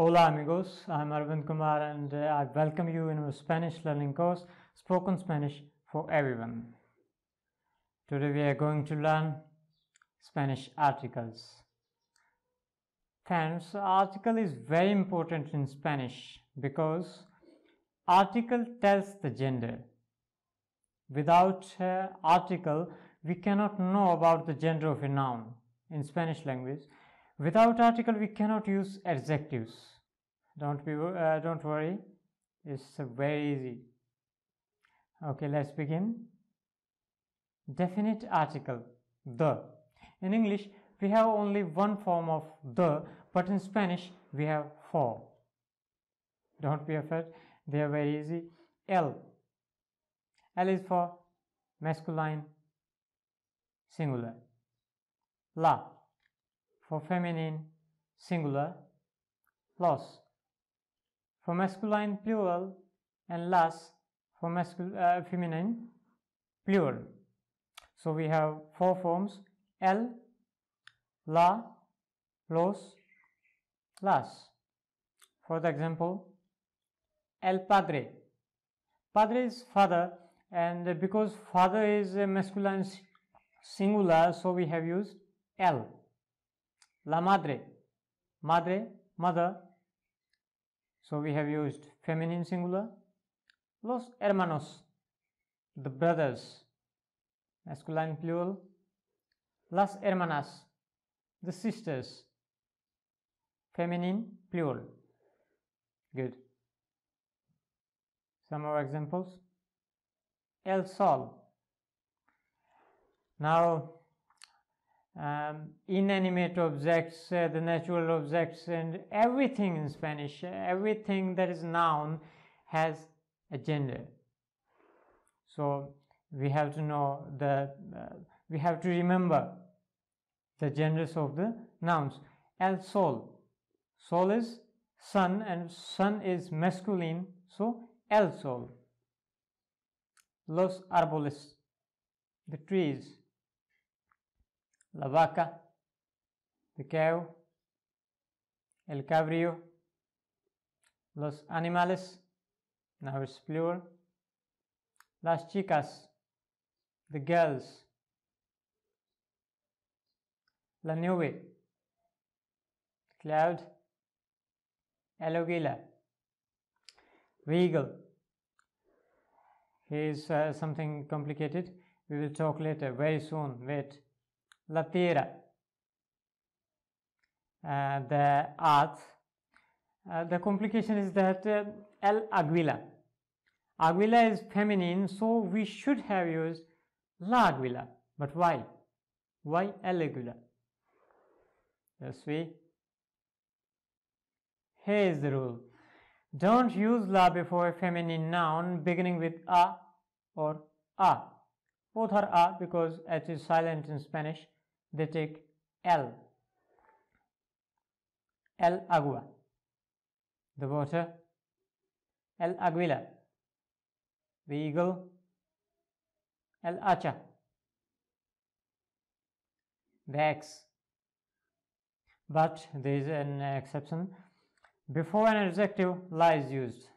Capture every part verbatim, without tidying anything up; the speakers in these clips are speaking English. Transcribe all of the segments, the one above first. Hola amigos, I'm Arvind Kumar and uh, I welcome you in our Spanish learning course, Spoken Spanish for Everyone. Today we are going to learn Spanish articles. Friends, article is very important in Spanish because article tells the gender. Without uh, article, we cannot know about the gender of a noun in Spanish language. Without article, we cannot use adjectives. Don't be, uh, don't worry. It's uh, very easy. Okay, let's begin. Definite article, the. In English, we have only one form of the, but in Spanish, we have four. Don't be afraid. They are very easy. El. El is for masculine, singular. La. For feminine, singular. Los for masculine, plural, and las for masculine, uh, feminine, plural. So we have four forms: el, la, los, las. For the example, el padre. Padre is father, and because father is a masculine singular, so we have used el. La madre, madre, mother, so we have used feminine singular. Los hermanos, the brothers, masculine plural. Las hermanas, the sisters, feminine plural. Good. Some more examples. El sol. Now, Um, inanimate objects, uh, the natural objects, and everything in Spanish, everything that is noun has a gender. So we have to know the, uh, we have to remember the genders of the nouns. El sol. Sol is sun, and sun is masculine, so el sol. Los árboles, the trees. La vaca, the cow. El cabrio, los animales, now it's plural. Las chicas, the girls. La nube, cloud. El águila, eagle. Here's uh, something complicated. We will talk later, very soon, wait. La tierra, uh, the earth. Uh, the complication is that uh, el águila. Águila is feminine, so we should have used la águila. But why? Why el águila? Let's see. Here is the rule. Don't use la before a feminine noun beginning with a or a. Both are a because h is silent in Spanish. They take el. El agua, the water. El águila, the eagle. El hacha, the axe. But there is an exception. Before an adjective, la is used.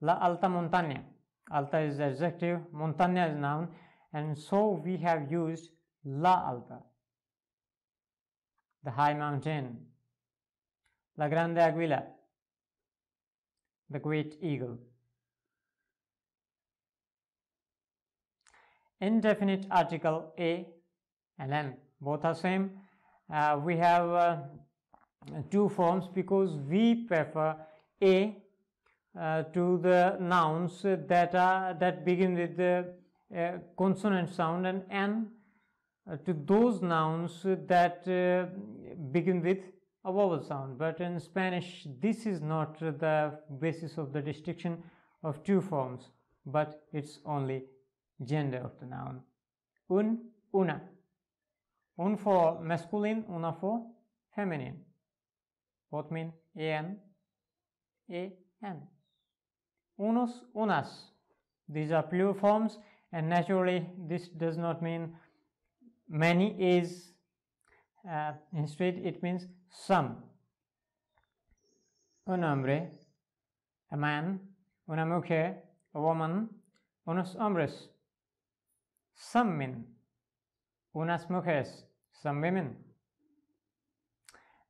La alta montaña. Alta is adjective, montaña is noun, and so we have used la alta, the high mountain. La grande águila, the great eagle. Indefinite article a and n, both are same. Uh, we have uh, two forms because we prefer a uh, to the nouns that are that begin with the uh, consonant sound, and n uh, to those nouns that uh, begin with a vowel sound. But in Spanish, this is not the basis of the distinction of two forms, but it's only gender of the noun. Un, una. Un for masculine, una for feminine. Both mean an, an. Unos, unas. These are plural forms, and naturally this does not mean many is, uh, instead it means some. un hombre, a man, una mujer, a woman, unos hombres, some men, unas mujeres, some women.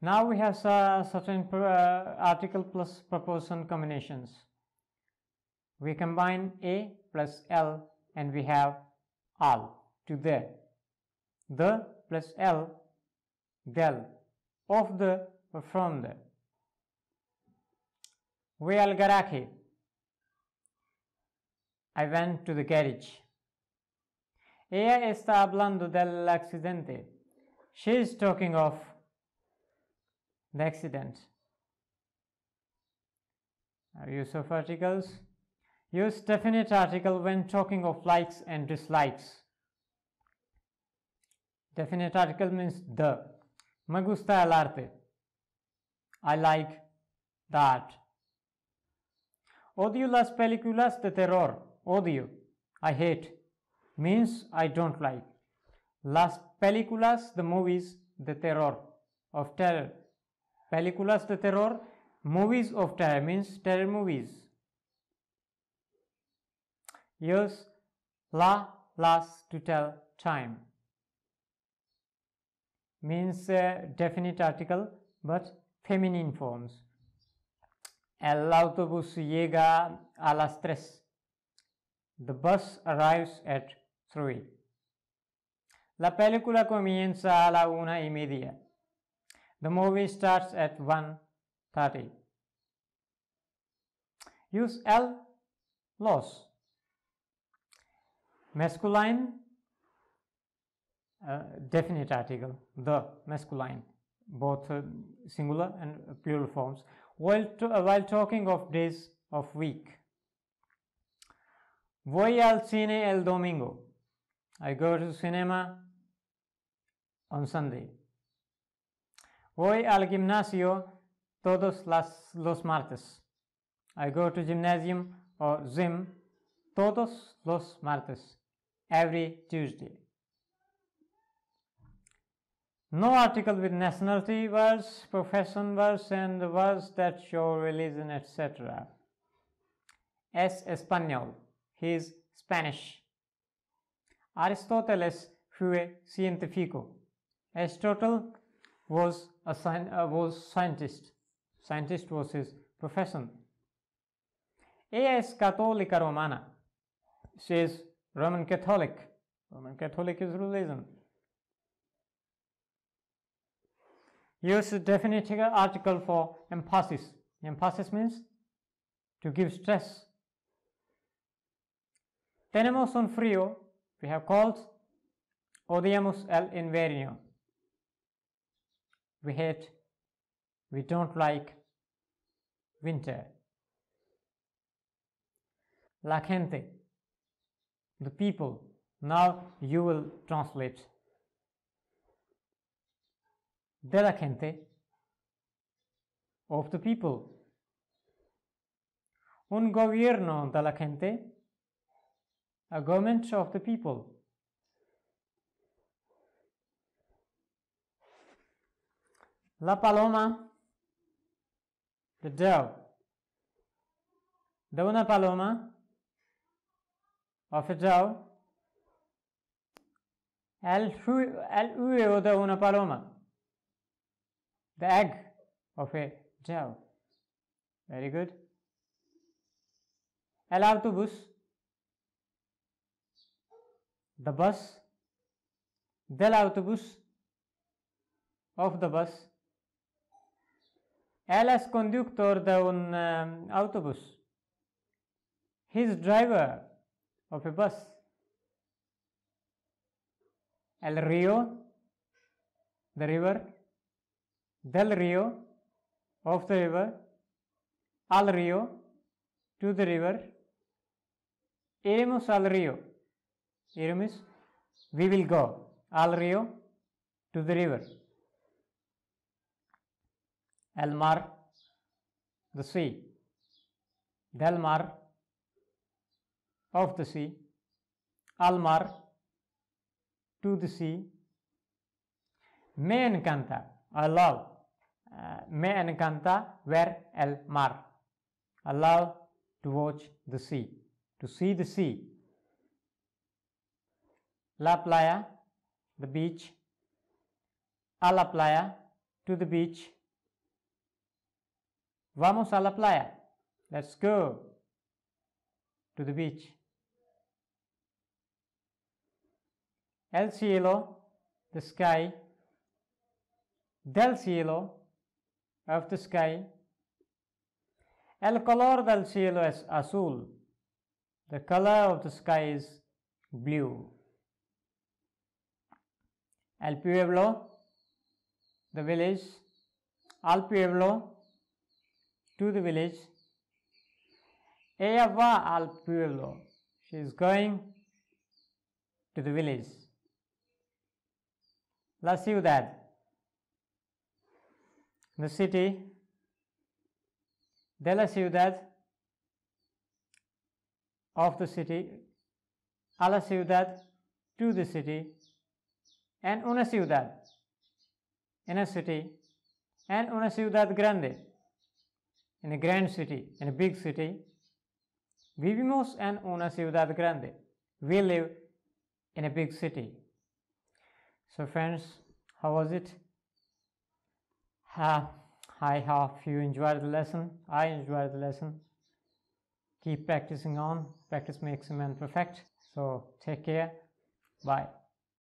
Now we have uh, certain uh, article plus preposition combinations. We combine a plus l and we have all, to the, the plus l, del, of the or from the. We al garaje, I went to the garage. Ella está hablando del accidente, she is talking of the accident. Use of articles. Use definite article when talking of likes and dislikes. Definite article means the. Me gusta el arte, I like the art. Odio las películas de terror. Odio, I hate, means I don't like. Las películas, the movies, de terror, of terror. Películas de terror, movies of terror, means terror movies. Use la, las to tell time. Means uh, definite article but feminine forms. El autobús llega a las tres. The bus arrives at three. La película comienza a la una y media. The movie starts at one thirty. Use el, los. Masculine, uh, definite article, the masculine, both uh, singular and plural forms, while, to, uh, while talking of days of week. Voy al cine el domingo, I go to cinema on Sunday. Voy al gimnasio todos las, los martes, I go to gymnasium or gym todos los martes, every Tuesday. No article with nationality, words, profession, words, and words that show religion, et cetera. Es español, he is Spanish. Aristóteles fue científico. Aristotle was a uh, was scientist. Scientist was his profession. Ella es católica romana, she is Roman Catholic. Roman Catholic is religion. Use a definite article for emphasis. Emphasis means to give stress. Tenemos un frío, we have cold. Odiamos el invierno, we hate, we don't like winter. La gente, the people. Now you will translate. De la gente, of the people. Un gobierno de la gente, a government of the people. La paloma, the dove. De una paloma, of a dove. El huevo de una paloma, the egg of a dove. Very good. El autobús, the bus. Del autobús, of the bus. Él es conductor de un um, autobús, his driver of a bus. El río, the river. Del río, of the river. Al río, to the river. Iremos al río, iremos, we will go. Al río, to the river. El mar, the sea. Del mar, of the sea. Al mar, to the sea. Me encanta, I love. uh, me encanta ver el mar. I love to watch the sea, to see the sea. La playa, the beach. A la playa, to the beach. Vamos a la playa. Let's go to the beach. El cielo, the sky. Del cielo, of the sky. El color del cielo es azul. The color of the sky is blue. El pueblo, the village. Al pueblo, to the village. Ella va al pueblo. She is going to the village. La ciudad, the city. De la ciudad, of the city. A la ciudad, to the city. And una ciudad, in a city. And una ciudad grande, in a grand city, in a big city. Vivimos en una ciudad grande. We live in a big city. So friends, how was it? Uh, I hope you enjoyed the lesson. I enjoyed the lesson. Keep practicing on. Practice makes a man perfect. So take care. Bye.